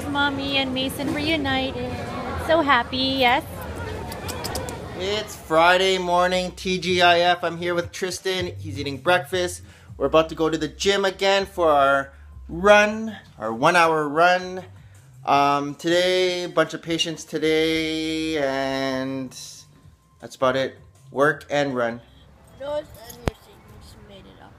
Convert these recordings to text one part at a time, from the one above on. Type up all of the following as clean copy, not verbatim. course, Mommy and Mason reunited. So happy, yes? It's Friday morning, TGIF. I'm here with Tristan. He's eating breakfast. We're about to go to the gym again for our run, our 1 hour run. Today, bunch of patients today, and that's about it. Work and run. Those and your just made it up.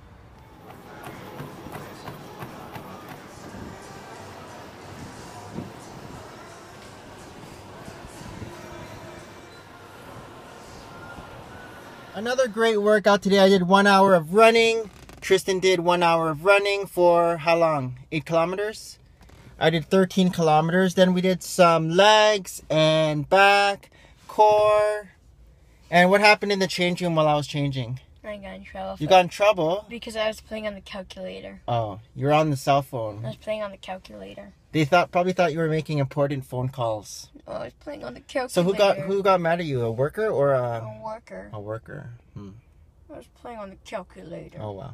Another great workout today. I did 1 hour of running. Tristan did 1 hour of running for how long? 8 kilometers? I did 13 kilometers. Then we did some legs and back, core. And what happened in the change room while I was changing? I got in trouble. You got in trouble? Because I was playing on the calculator. Oh, you were on the cell phone. I was playing on the calculator. They probably thought you were making important phone calls. Oh, I was playing on the calculator. So who got mad at you? A worker or a... A worker. A worker. Hmm. I was playing on the calculator. Oh, wow.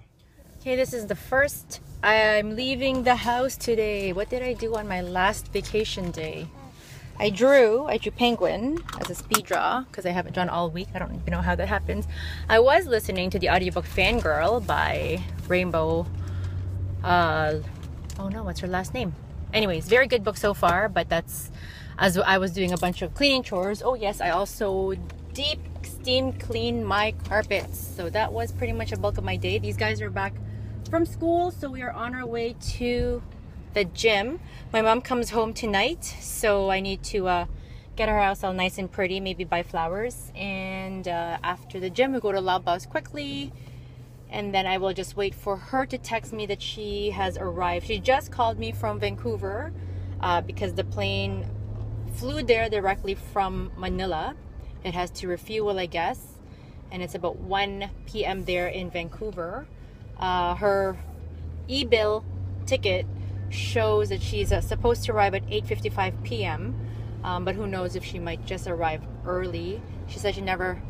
Okay, this is the first. I'm leaving the house today. What did I do on my last vacation day? I drew Penguin as a speed draw because I haven't drawn all week. I don't even know how that happens. I was listening to the audiobook Fangirl by Rainbow. Oh no, what's her last name? Anyways, very good book so far, but that's as I was doing a bunch of cleaning chores. Oh yes, I also deep steam cleaned my carpets. So that was pretty much a bulk of my day. These guys are back from school, so we are on our way to the gym. My mom comes home tonight, so I need to get her house all nice and pretty, maybe buy flowers, and after the gym we go to Laobao's quickly, and then I will just wait for her to text me that she has arrived. She just called me from Vancouver because the plane flew there directly from Manila. It has to refuel, I guess, and it's about 1 p.m. there in Vancouver. Her e-bill ticket shows that she's supposed to arrive at 8:55 p.m. But who knows if she might just arrive early. She said she never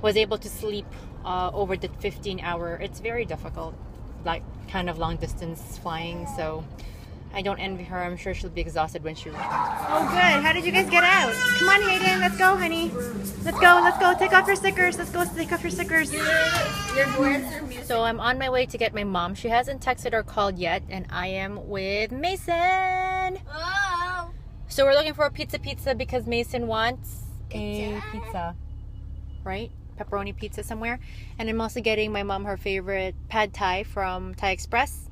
was able to sleep over the 15-hour. It's very difficult, like kind of long distance flying, so I don't envy her. I'm sure she'll be exhausted when she returns. Oh good, how did you guys get out? Come on Hayden, let's go honey. Let's go, take off your stickers. Let's go take off your stickers. So I'm on my way to get my mom. She hasn't texted or called yet, and I am with Mason. Oh. So we're looking for a pizza because Mason wants a pizza, right? Pepperoni pizza somewhere. And I'm also getting my mom her favorite pad Thai from Thai Express.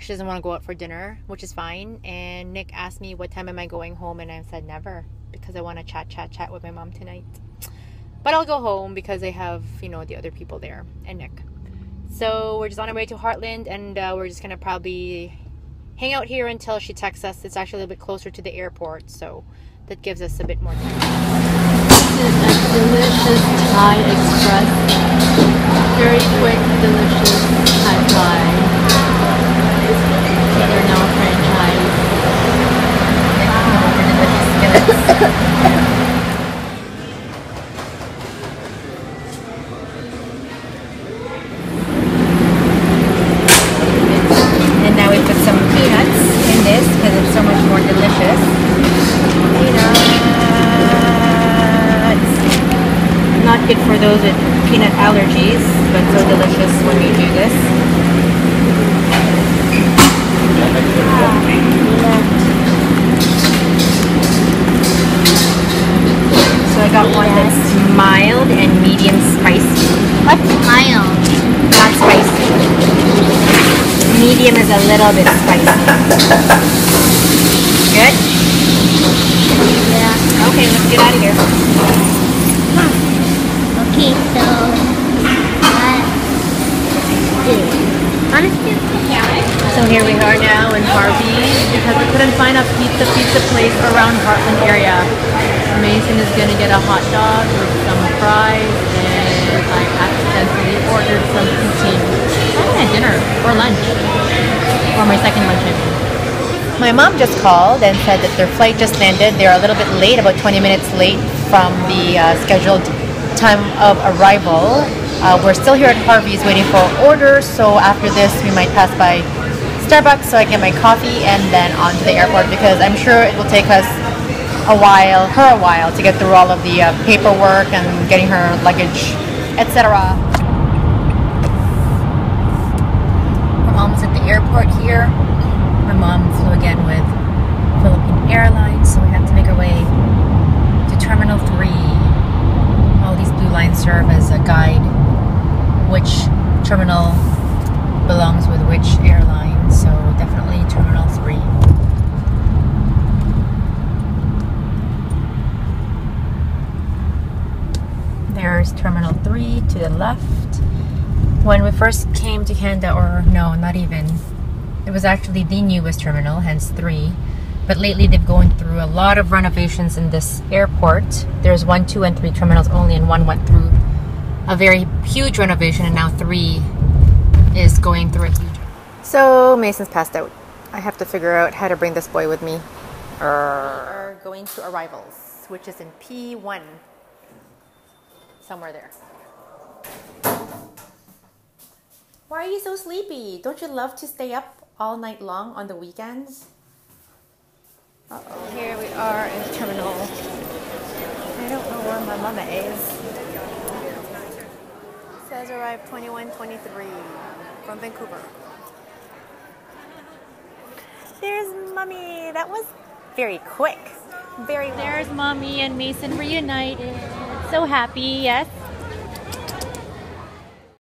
She doesn't want to go out for dinner, which is fine. And Nick asked me what time am I going home, and I said never because I want to chat with my mom tonight. But I'll go home because I have, you know, the other people there and Nick. So we're just on our way to Heartland, and we're just gonna probably hang out here until she texts us. It's actually a little bit closer to the airport, so that gives us a bit more time. This is a delicious Thai Express, very quick, delicious Thai pie. They're now franchised. And now we put some peanuts in this because it's so much more delicious. Peanuts. Not good for those with peanut allergies, but so delicious when we do this. So I got one that's mild and medium spicy. What's mild? Not spicy. Medium is a little bit spicy. Good? Yeah. Okay, let's get out of here. Okay, so so here we are now in Harvey's because we couldn't find a pizza place around Heartland area. Mason is going to get a hot dog with some fries, and I accidentally ordered some poutine. I had dinner or lunch, or my second lunch maybe. My mom just called and said that their flight just landed. They're a little bit late, about 20 minutes late from the scheduled time of arrival. We're still here at Harvey's waiting for orders, so after this we might pass by Starbucks so I can get my coffee and then on to the airport, because I'm sure it will take us a while to get through all of the paperwork and getting her luggage, etc. We're almost at the airport here. My mom flew again with Philippine Airlines, so we have to make our way to Terminal 3. All these blue lines serve as a guide which terminal belongs with which airline, so definitely Terminal 3. There's Terminal 3 to the left. When we first came to Canada, or no, not even, it was actually the newest terminal, hence 3. But lately they've gone through a lot of renovations in this airport. There's 1, 2, and 3 terminals only, and 1 went through a very huge renovation, and now 3 is going through a huge. So Mason's passed out. I have to figure out how to bring this boy with me. We are going to arrivals, which is in P1, somewhere there. Why are you so sleepy? Don't you love to stay up all night long on the weekends? Uh-oh. Here we are in Terminal. I don't know where my mama is. It says arrived 2123. From Vancouver. There's Mommy. That was very quick. There's Mommy and Mason reunited. So happy, yes.